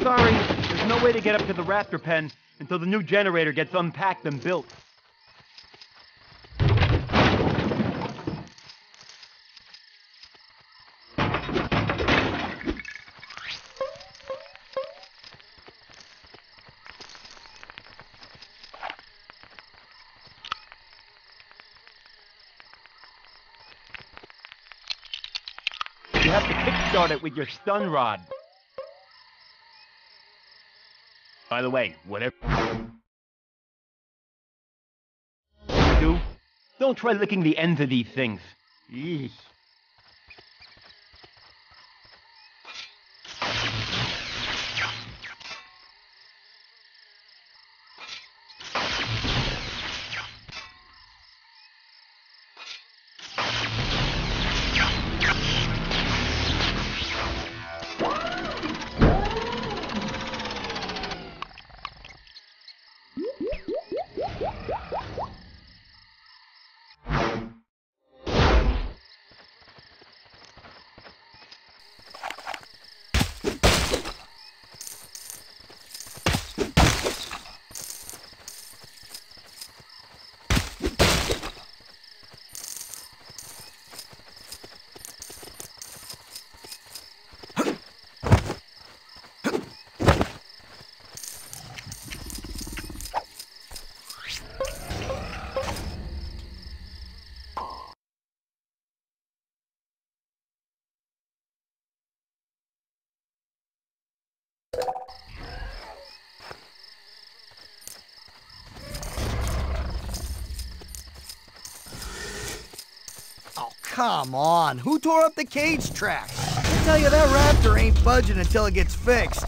Sorry, there's no way to get up to the Raptor pen until the new generator gets unpacked and built. You have to kickstart it with your stun rod. By the way, whatever you do, don't try licking the ends of these things. Eesh. Come on, who tore up the cage track? I tell you, that raptor ain't budging until it gets fixed.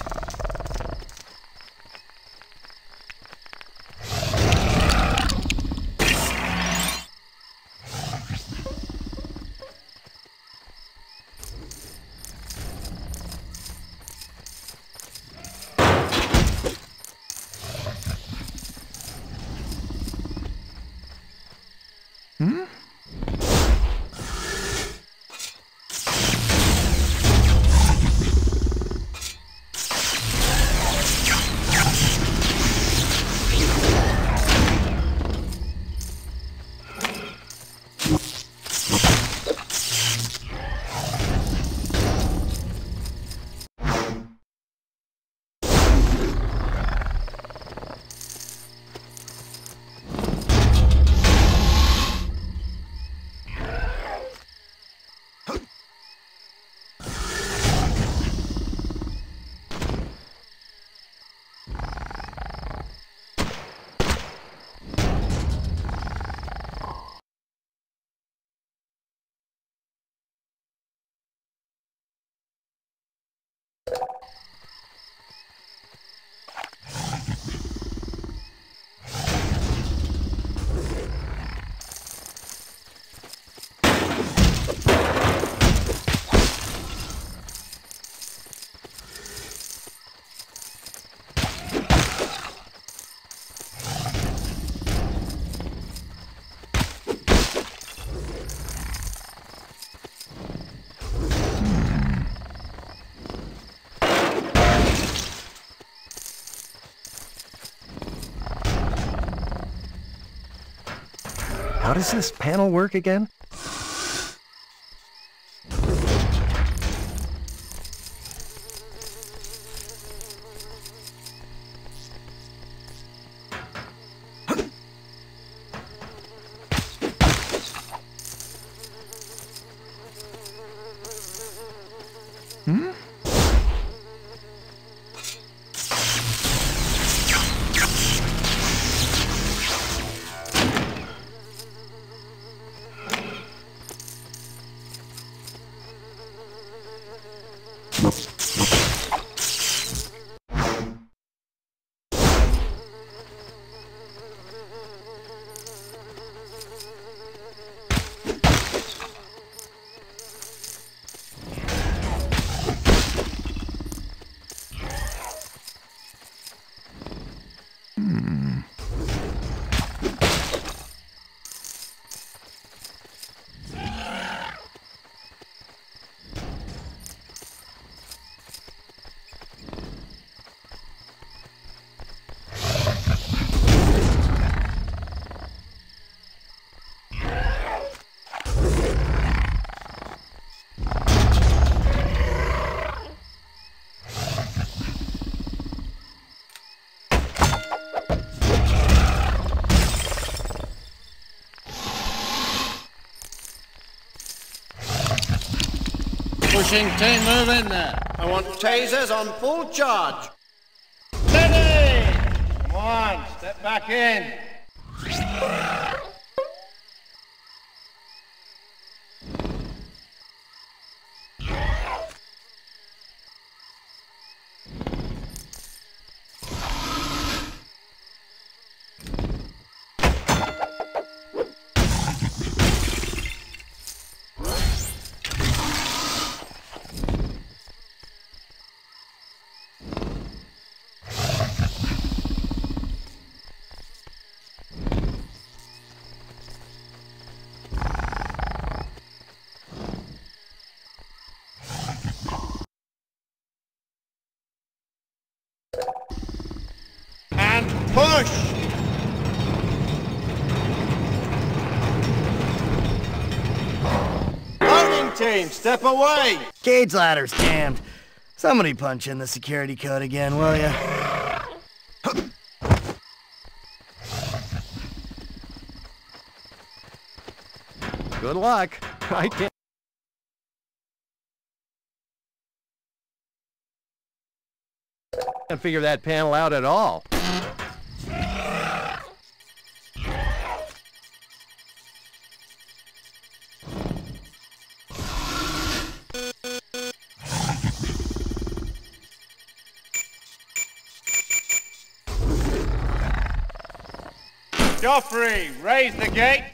How does this panel work again? Team, move in there. I want tasers on full charge. Steady! Come on, step back in. Push! Loading team, step away! Cage ladder's jammed. Somebody punch in the security code again, will ya? Good luck. I can't. I can't figure that panel out at all. Joffrey, raise the gate.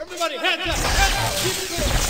Everybody, hands up! Hands up.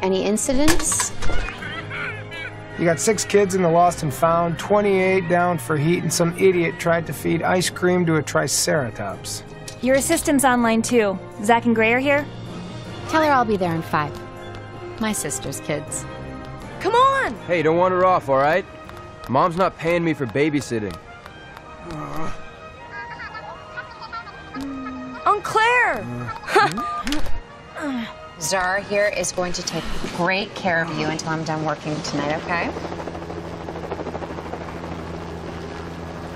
Any incidents? You got 6 kids in the lost and found, 28 down for heat, and some idiot tried to feed ice cream to a Triceratops. Your assistant's online too. Zach and Gray are here? Tell her I'll be there in 5. My sister's kids. Come on! Hey, don't wander off, all right? Mom's not paying me for babysitting. Aunt Claire! Zara here is going to take great care of you until I'm done working tonight, okay?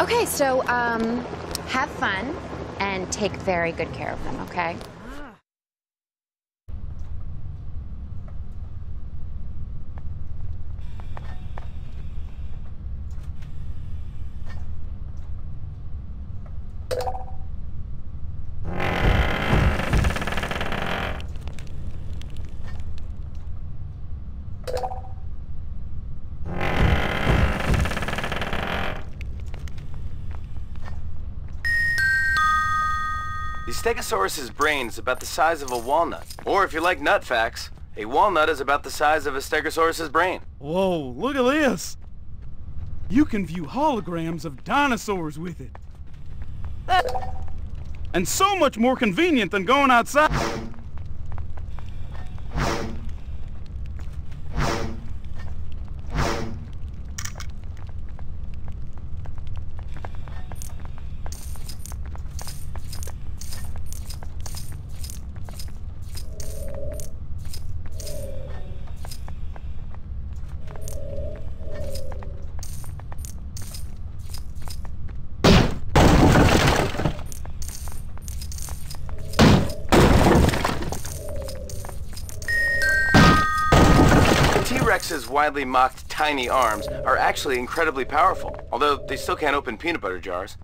Okay, so, have fun and take very good care of them, okay? Stegosaurus's brain is about the size of a walnut. Or if you like nut facts, a walnut is about the size of a Stegosaurus's brain. Whoa, look at this! You can view holograms of dinosaurs with it. And so much more convenient than going outside. T-Rex's widely mocked tiny arms are actually incredibly powerful, although they still can't open peanut butter jars.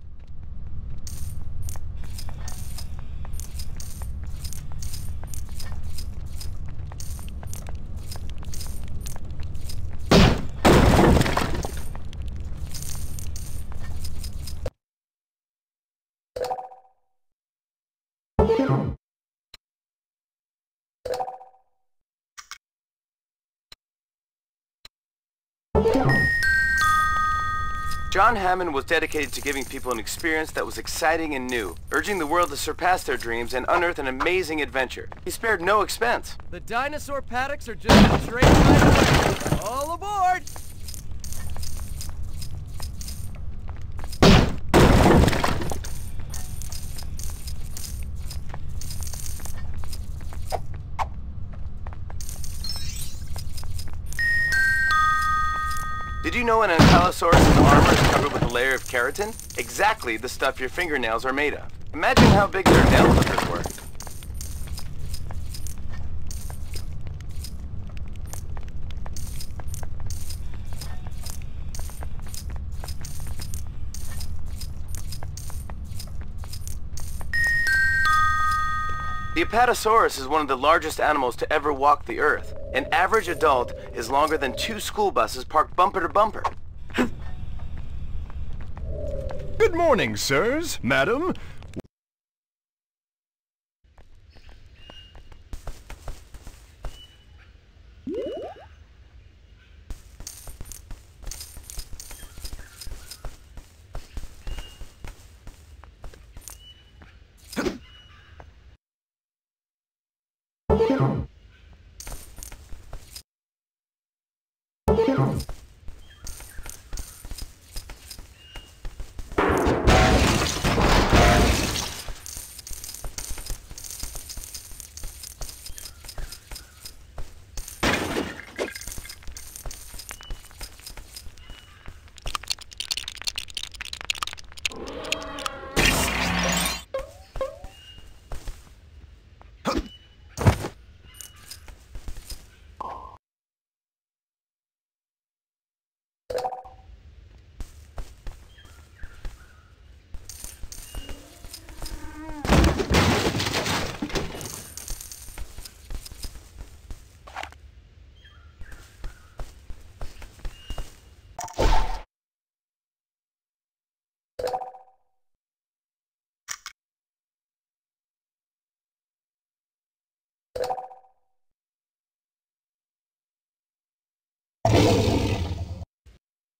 John Hammond was dedicated to giving people an experience that was exciting and new, urging the world to surpass their dreams and unearth an amazing adventure. He spared no expense. The dinosaur paddocks are just straight right away. All aboard! Did you know an Ankylosaurus's armor is covered with a layer of keratin? Exactly the stuff your fingernails are made of. Imagine how big their nail clippers were. The Apatosaurus is one of the largest animals to ever walk the Earth. An average adult is longer than 2 school buses parked bumper to bumper. Good morning, sirs, madam.